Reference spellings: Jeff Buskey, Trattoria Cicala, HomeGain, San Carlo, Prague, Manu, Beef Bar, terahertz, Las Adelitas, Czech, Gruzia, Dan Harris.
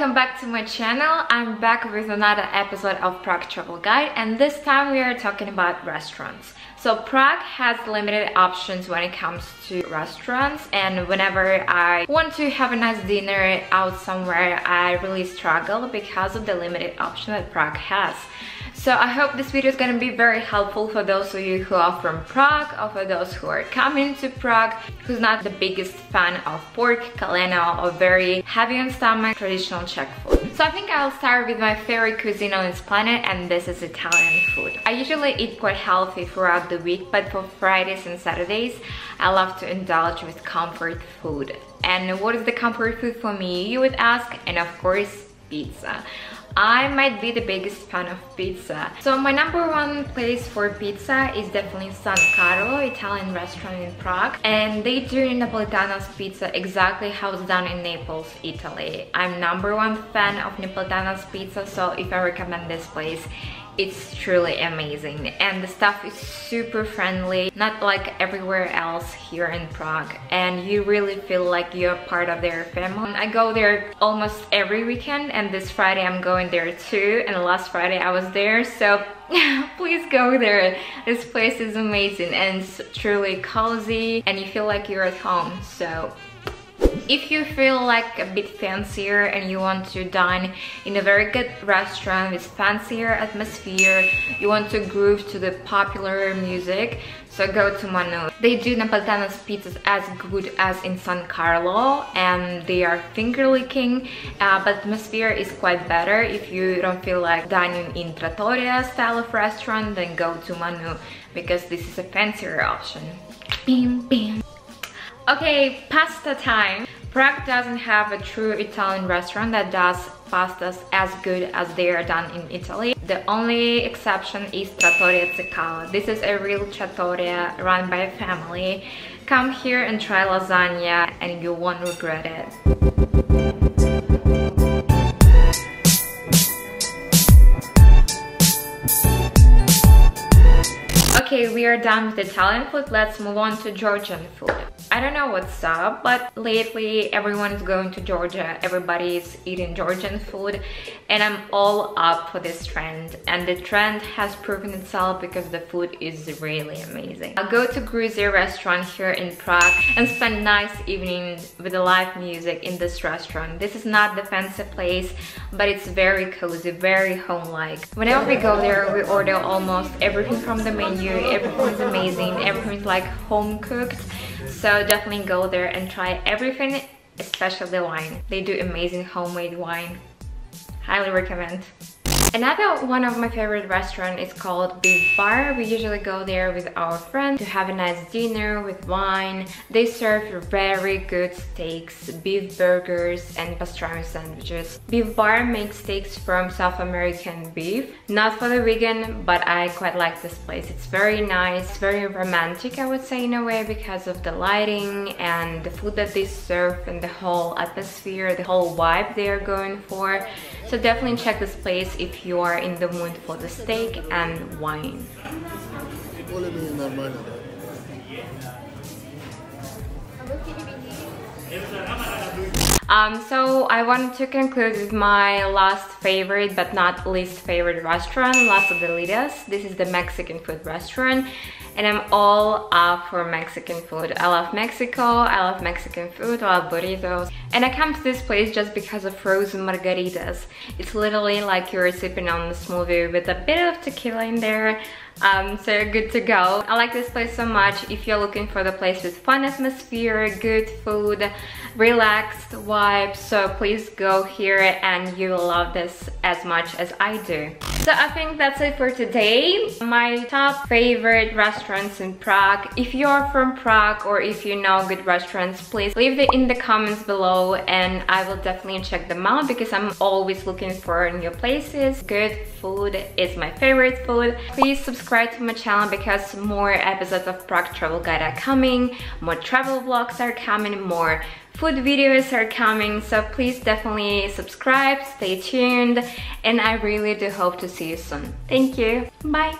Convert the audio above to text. welcome back to my channel. I'm back with another episode of Prague Travel Guide, and this time we are talking about restaurants. So Prague has limited options when it comes to restaurants, and whenever I want to have a nice dinner out somewhere, I really struggle because of the limited option that Prague has. So I hope this video is going to be very helpful for those of you who are from Prague, or for those who are coming to Prague, who's not the biggest fan of pork, kalena, or very heavy on stomach traditional Czech food. So I think I'll start with my favorite cuisine on this planet, and this is Italian food. I usually eat quite healthy throughout the week, but for Fridays and Saturdays, I love to indulge with comfort food. And what is the comfort food for me, you would ask? And of course, pizza. I might be the biggest fan of pizza. So my number one place for pizza is definitely San Carlo, Italian restaurant in Prague. And they do Napolitano's pizza exactly how it's done in Naples, Italy. I'm number one fan of Napolitano's pizza, so if I recommend this place, it's truly amazing. And the stuff is super friendly, not like everywhere else here in Prague. And you really feel like you're part of their family. I go there almost every weekend, and this Friday I'm going there too. And last Friday I was there, so please go there. This place is amazing, and it's truly cozy, and you feel like you're at home. So if you feel like a bit fancier and you want to dine in a very good restaurant with fancier atmosphere, you want to groove to the popular music, so go to Manu. They do Napolitano's pizzas as good as in San Carlo, and they are finger-licking, but atmosphere is quite better. If you don't feel like dining in Trattoria style of restaurant, then go to Manu, because this is a fancier option. Bim, bim. Okay, pasta time. Prague doesn't have a true Italian restaurant that does pastas as good as they are done in Italy. The only exception is Trattoria Cicala. This is a real trattoria run by a family. Come here and try lasagna, and you won't regret it. Okay, we are done with Italian food, let's move on to Georgian food. I don't know what's up, but lately everyone is going to Georgia, everybody is eating Georgian food, and I'm all up for this trend. And the trend has proven itself because the food is really amazing. I'll go to Gruzia restaurant here in Prague and spend nice evening with the live music in this restaurant. This is not the fancy place, but it's very cozy, very home-like. Whenever we go there, we order almost everything from the menu. Everything's amazing, everything's like home cooked, so definitely go there and try everything, especially the wine. They do amazing homemade wine, highly recommend. Another one of my favorite restaurants is called Beef Bar. We usually go there with our friends to have a nice dinner with wine. They serve very good steaks, beef burgers and pastrami sandwiches. Beef Bar makes steaks from South American beef. Not for the vegan, but I quite like this place. It's very nice, very romantic, I would say, in a way, because of the lighting and the food that they serve and the whole atmosphere, the whole vibe they are going for. So definitely check this place if you are in the mood for the steak and wine. So I wanted to conclude with my last favorite but not least favorite restaurant, Las Adelitas. This is the Mexican food restaurant, and I'm all up for Mexican food. I love Mexico, I love Mexican food, I love burritos. And I come to this place just because of frozen margaritas. It's literally like you're sipping on the smoothie with a bit of tequila in there. So you're good to go. I like this place so much. If you're looking for the place with fun atmosphere, good food, relaxed vibe, so please go here and you will love this as much as I do. So I think that's it for today. My top favorite restaurants in Prague. If you're from Prague or if you know good restaurants, please leave it in the comments below, and I will definitely check them out because I'm always looking for new places. Good food is my favorite food. Please subscribe to my channel because more episodes of Prague Travel Guide are coming, more travel vlogs are coming, more food videos are coming, so please definitely subscribe, stay tuned, and I really do hope to see you soon. Thank you, bye!